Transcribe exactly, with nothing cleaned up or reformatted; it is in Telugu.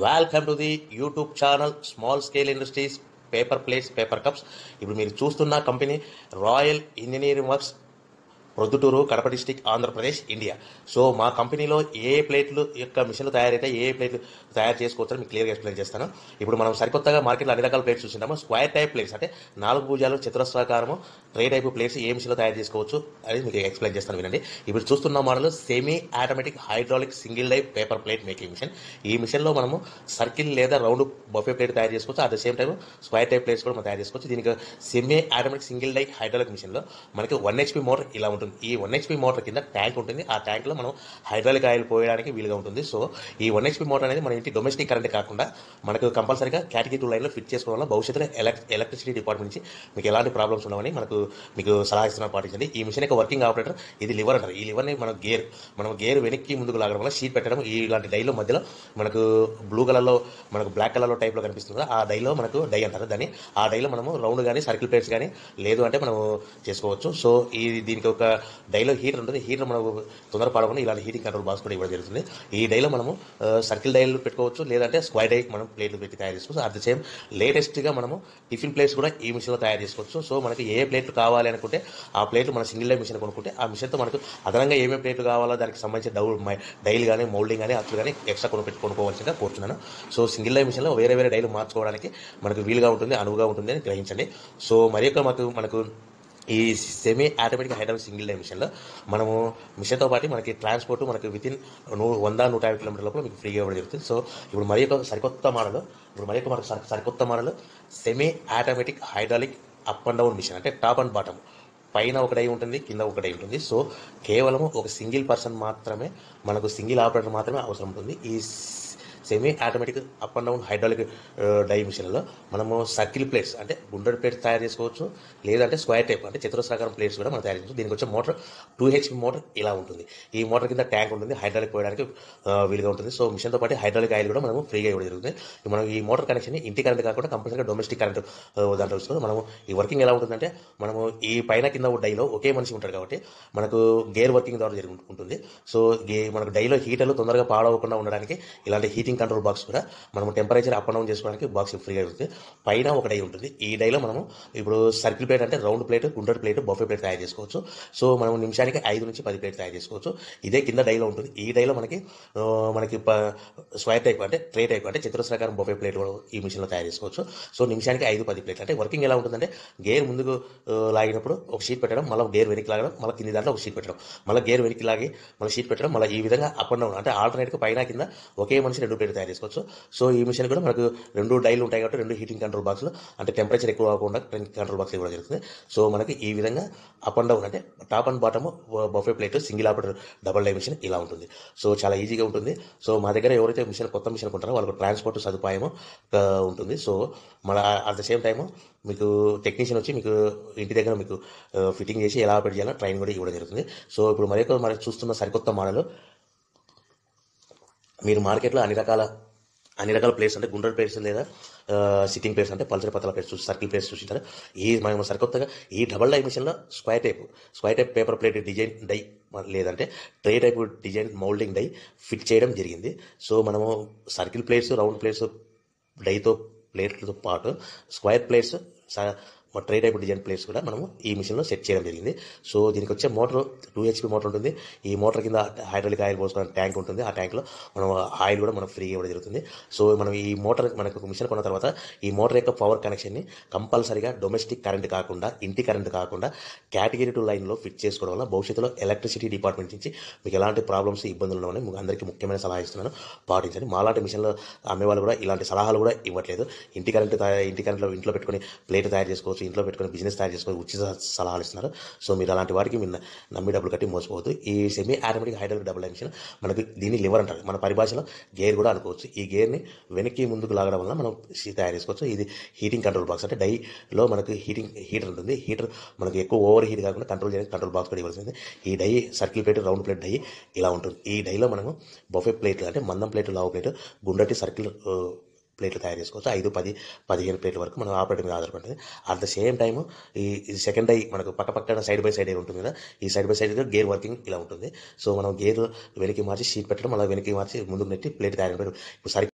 Welcome to the YouTube channel small scale industries paper plates paper cups इप्पुडु मीरू चूस्तुन्न company royal engineering works Proddatur Kadapa district Andhra Pradesh India so मा कंपनीलो ए प्लेट्लु योक्क मिषन्लु तयारैते ए प्लेट्लु तयार चेसुकोवच्चो मीकु क्लियर गा एक्सप्लेन चेस्तानु। इप्पुडु मनं सरिकोत्तगा मार्केट्लो अन्नि रकाल प्लेट्स चूसामु। स्क्वायर टाइप प्लेट्स अंटे नालुगु भुजालु चतुरस्राकारमु ट्रे टाइप प्लेट्स ए मिषन्लु तयार चेसुकोवच्चो अनि मीकु एक्सप्लेन चेस्तानु विनंडि। इप्पुडु चूस्तुन्न model semi automatic hydraulic single die paper plate making machine. ई मिषन्लो मनमु सर्किल लेदा रौंड बफे प्लेट तयार चेसुकोवच्चो at the same time square type plates कूडा मनं तयार चेसुकोवच्चो। दीनिकि semi automatic single die hydraulic मिषन्लो मनकि वन एचपी मोटर इला वन एक्सपी मोटर किंद टैंक उंटुंदी। आ टैंक लो मनम हाइड्रालिक आयल पोयडानिकी वीलुगा उंटुंदी। सो ई वन एक्सपी मोटर अनेदी मन इंटी डोमेस्टिक करंट काकुंडा मनकु कंपल्सरीगा कैटेगरी टू लाइन लो फिट चेसुकोवाला। भविष्यत्तुलो एलक्ट्रिसिटी डिपार्टमेंट नुंची मीकु एलांटी प्राब्लम्स उंडवनी मनकु मीकु सलहा इस्तुन्नानु पाटिंचंडी। ई मिशन योक्क वर्किंग आपरेटर इदी लिवर अंटारु। ई लिवर नि मन गियर मनम गियर वेनक्की मुंदुकु लागडम वल्ल शीट पेट्टडम इलांटी डै लो मध्यलो मनकु ब्लू कलर लो मनकु ब्लैक कलर लो टाइप लो कनिपिस्तुंदी कदा। आ डै लो मनकु डै अंटारु दानि। आ डै लो मनम रौंड गानी सर्किल प्लेट्स गानी लेदु अंटे मनम चेसुकोवच्चु। సో ఈ దీనికి ఒక డైలో హీటర్ ఉంటుంది. హీటర్ మనం తొందర పడకుండా ఇలాంటి హీటింగ్ కంట్రోల్ బాక్స్ కూడా ఇవ్వడం జరుగుతుంది. ఈ డైలో మనము సర్కిల్ డైలు పెట్టుకోవచ్చు, లేదంటే స్క్వైర్ డై మనం ప్లేట్లు పెట్టి తయారు చేసుకోవచ్చు. అట్ ద సేమ్ లేటెస్ట్గా మనము టిఫిన్ ప్లేట్స్ కూడా ఈ మిషన్లో తయారు చేసుకోవచ్చు. సో మనకి ఏ ప్లేట్లు కావాలి అనుకుంటే ఆ ప్లేట్లు మన సింగిల్ డై మిషన్ కొనుక్కుంటే ఆ మిషన్తో మనకు అదనంగా ఏమేమి ప్లేట్లు కావాలో దానికి సంబంధించిన డౌ డైలు కానీ మౌల్డింగ్ కానీ అట్లు కానీ ఎక్స్ట్రా కొనుక్కు కొనుక్కోవాల్సిందిగా కోరుతున్నాను. సో సింగిల్ డై మిషన్లో వేరే వేరే డైలు మార్చుకోవడానికి మనకు వీలుగా ఉంటుంది, అనువుగా ఉంటుంది అని గ్రహించండి. సో మరి యొక్క మనకు మనకు ఈ semi automatic hydraulic single die మిషన్లో మనము మిషన్తో పాటు మనకి ట్రాన్స్పోర్ట్ మనకి వితిన్ నూ వంద నూట యాభై కిలోమీటర్ లోపల మీకు ఫ్రీగా ఇవ్వడం జరుగుతుంది. సో ఇప్పుడు మరి యొక్క సరికొత్త మోడల్ ఇప్పుడు మరి యొక్క మనకు సరికొత్త model semi automatic hydraulic up and down machine అంటే టాప్ అండ్ బాటమ్ పైన ఒక డై ఉంటుంది, కింద ఒక డై ఉంటుంది. సో కేవలం ఒక సింగిల్ పర్సన్ మాత్రమే మనకు సింగిల్ ఆపరేటర్ మాత్రమే అవసరం ఉంటుంది. ఈ semi automatic up and down hydraulic die మిషన్లో మనము సర్కిల్ ప్లేట్స్ అంటే గుండ్రటి ప్లేట్స్ తయారు చేసుకోవచ్చు, లేదంటే స్క్వేర్ టైప్ అంటే చతురస్రాకారం ప్లేట్స్ కూడా మనం తయారు చేసుకోవచ్చు. దీనికి వచ్చే మోటార్ టూ హెచ్పి మోటార్ ఇలా ఉంటుంది. ఈ మోటార్ కింద ట్యాంక్ ఉంటుంది, హైడ్రాలిక్ పోయడానికి వీలుగా ఉంటుంది. సో మిషన్తో పాటు హైడ్రాలిక్ ఆయిల్ కూడా మనము ఫ్రీగా ఇవ్వడం జరుగుతుంది. మనం ఈ మోటార్ కనెక్షన్ ఇంటి కరెంట్ కాకుండా కంపల్సరీగా డొమెస్టిక్ కరెంట్ దాంట్లో వస్తుంది. మనం ఈ వర్కింగ్ ఎలా ఉంటుందంటే మనము ఈ పైన కింద డైలో ఒకే మనిషి ఉంటారు కాబట్టి మనకు గేర్ వర్కింగ్ ద్వారా జరుగుతుంది. సో మనకు డైలో హీటర్లు తొందరగా పాడవకుండా ఉండడానికి ఇలాంటి హీటింగ్ కంట్రోల్ బాక్స్ కూడా మనం టెంపరేచర్ అప్ అండ్ డౌన్ చేసుకోవడానికి బాక్స్ ఫ్రీగా ఉంటుంది. పైన ఒక డై ఉంటుంది. ఈ డైలో మనము ఇప్పుడు సర్కిల్ ప్లేట్ అంటే రౌండ్ ప్లేట్, గుండ్రటి ప్లేట్, బఫే ప్లేట్ తయారు చేసుకోవచ్చు. సో మనం నిమిషానికి ఐదు నుంచి పది ప్లేట్ తయారు చేసుకోవచ్చు. ఇదే కింద డైలో ఉంటుంది. ఈ డైలో మనకి మనకి స్క్వేర్ టైప్ అంటే ట్రే టైప్ అంటే చతురస్రాకారం బఫే ప్లేట్ కూడా ఈ మిషన్లో తయారు చేసుకోవచ్చు. సో నిమిషానికి ఐదు పది ప్లేట్ అంటే వర్కింగ్ ఎలా ఉంటుందంటే గేర్ ముందుకు లాగినప్పుడు ఒక షీట్ పెట్టడం, మళ్ళీ గేర్ వెనక్కి లాగడం, మళ్ళీ కింది దాంట్లో ఒక షీట్ పెట్టడం, మళ్ళీ గేర్ వెనక్కి లాగి మళ్ళీ షీట్ పెట్టడం, మళ్ళీ ఈ విధంగా అప్ అండ్ డౌన్ అంటే ఆల్టర్నేట్గా పైన కింద ఒకే మనిషి రెండు తయారు చేసుకోవచ్చు. సో ఈ మిషన్ కూడా మనకు రెండు డైలు ఉంటాయి కాబట్టి రెండు హీటింగ్ కంట్రోల్ బాక్స్లో అంటే టెంపరేచర్ ఎక్కువ కాకుండా కంట్రోల్ బాక్స్ ఇవ్వడం జరుగుతుంది. సో మనకి ఈ విధంగా అప్ అండ్ డౌన్ అంటే top and bottom buffet plate single operator double die machine ఇలా ఉంటుంది. సో చాలా ఈజీగా ఉంటుంది. సో మా దగ్గర ఎవరైతే మిషన్ కొత్త మిషన్ కొంటారో వాళ్ళకు ట్రాన్స్పోర్ట్ సదుపాయం ఉంటుంది. సో మన అట్ ద సేమ్ టైము మీకు టెక్నీషియన్ వచ్చి మీకు ఇంటి దగ్గర మీకు ఫిట్టింగ్ చేసి ఎలా ఆపరేట్ చేయాలో ట్రైన్ కూడా ఇవ్వడం జరుగుతుంది. సో ఇప్పుడు మరి యొక్క మనం చూస్తున్న సరికొత్త మోడల్ మీరు మార్కెట్లో అన్ని రకాల అన్ని రకాల ప్లేట్స్ అంటే గుండ్రటి ప్లేట్స్ లేదా సిట్టింగ్ ప్లేట్స్ అంటే పల్సర్ పతల ప్లేట్స్ చూసి సర్కిల్ ప్లేట్స్ చూసింటారు. ఈ మనం సరికొత్తగా ఈ డబల్ డై మిషన్లో square type square type paper plate design die లేదంటే tray type design moulding die fit చేయడం జరిగింది. సో మనము సర్కిల్ ప్లేట్స్, రౌండ్ ప్లేట్స్, డైతో ప్లేట్లతో పాటు square plates, tray type design plates కూడా మనము ఈ మిషన్లో సెట్ చేయడం జరిగింది. సో దీనికి వచ్చే మోటర్ టూ హెచ్పి మోటర్ ఉంటుంది. ఈ మోటర్ కింద హైడ్రాలిక్ ఆయిల్ పోసుకోవడానికి ట్యాంక్ ఉంటుంది. ఆ ట్యాంక్లో మనం ఆయిల్ కూడా మనం ఫ్రీగా ఇవ్వడం జరుగుతుంది. సో మనం ఈ మోటార్ మనకు మిషన్ కొన్న తర్వాత ఈ మోటార్ యొక్క పవర్ కనెక్షన్ని కంపల్సరీగా డొమెస్టిక్ కరెంట్ కాకుండా ఇంటి కరెంట్ కాకుండా కేటగిరీ టూ లైన్లో ఫిట్ చేసుకోవడం వల్ల భవిష్యత్తులో ఎలక్ట్రిసిటీ డిపార్ట్మెంట్ నుంచి మీకు ఎలాంటి ప్రాబ్లమ్స్ ఇబ్బందులు ఉన్నాయని మీకు అందరికీ ముఖ్యమైన సలహా ఇస్తున్నాను, పాటించండి. మాలాంటి మిషన్లో అమ్మేవాళ్ళు కూడా ఇలాంటి సలహాలు కూడా ఇవ్వట్లేదు. ఇంటి కరెంట్ ఇంటి కరెంట్లో ఇంట్లో పెట్టుకొని ప్లేట్ తయారు చేసుకోవచ్చు, ఇంట్లో పెట్టుకుని బిజినెస్ తయారు చేసుకుని ఉచిత సలహాలు ఇస్తున్నారు. సో మీరు అలాంటి వారికి మీరు నమ్మి డబ్బులు కట్టి మోసపోవద్దు. ఈ semi automatic hydraulic double die machine మనకు దీన్ని లివర్ అంటారు, మన పరిభాషలో గేర్ కూడా అనుకోవచ్చు. ఈ గేర్ని వెనక్కి ముందుకు లాగడం వల్ల మనం తయారు చేసుకోవచ్చు. ఇది హీటింగ్ కంట్రోల్ బాక్స్ అంటే డైలో మనకు హీటింగ్ హీటర్ ఉంటుంది. హీటర్ మనకు ఎక్కువ ఓవర్ హీట్ కాకుండా కంట్రోల్ చేయడానికి కంట్రోల్ బాక్స్ కూడా ఇవ్వాల్సింది. ఈ die circle plate, round plate die ఇలా ఉంటుంది. ఈ డైలో మనము బఫే ప్లేట్లు అంటే మందం ప్లేట్, లావు ప్లేట్, గుండ్రటి సర్కిల్ ప్లేట్లు తయారు చేసుకోవచ్చు. ఐదు పది పదిహేను ప్లేట్ల వరకు మనం ఆపరేటర్ మీద ఆధారపడుతుంది. అట్ ద సేమ్ టైము ఈ సెకండ్ డై మనకు పక్క పక్కన సైడ్ బై సైడ్ ఉంటుంది కదా, ఈ side by side gear working ఇలా ఉంటుంది. సో మనం గేర్ వెనక్కి మార్చి షీట్ పెట్టడం, అలా వెనక్కి మార్చి ముందుకు నెట్టి ప్లేట్ తయారు. ఇప్పుడు